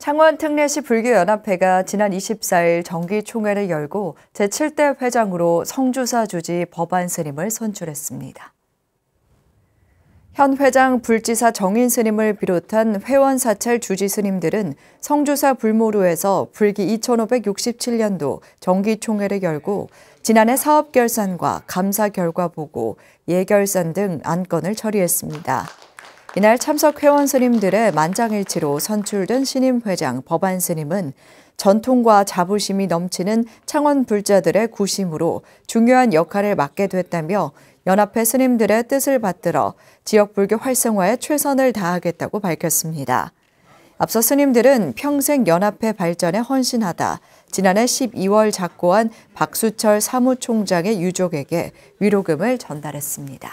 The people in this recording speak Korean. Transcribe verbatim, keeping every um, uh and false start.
창원특례시 불교연합회가 지난 이십사일 정기총회를 열고 제칠대 회장으로 성주사 주지 법안스님을 선출했습니다. 현 회장 불지사 정인스님을 비롯한 회원 사찰 주지스님들은 성주사 불모루에서 불기 이천오백육십칠년도 정기총회를 열고 지난해 사업결산과 감사 결과보고, 예결산 등 안건을 처리했습니다. 이날 참석 회원 스님들의 만장일치로 선출된 신임 회장 법안 스님은 전통과 자부심이 넘치는 창원 불자들의 구심으로 중요한 역할을 맡게 됐다며 연합회 스님들의 뜻을 받들어 지역 불교 활성화에 최선을 다하겠다고 밝혔습니다. 앞서 스님들은 평생 연합회 발전에 헌신하다 지난해 십이월 작고한 박수철 사무총장의 유족에게 위로금을 전달했습니다.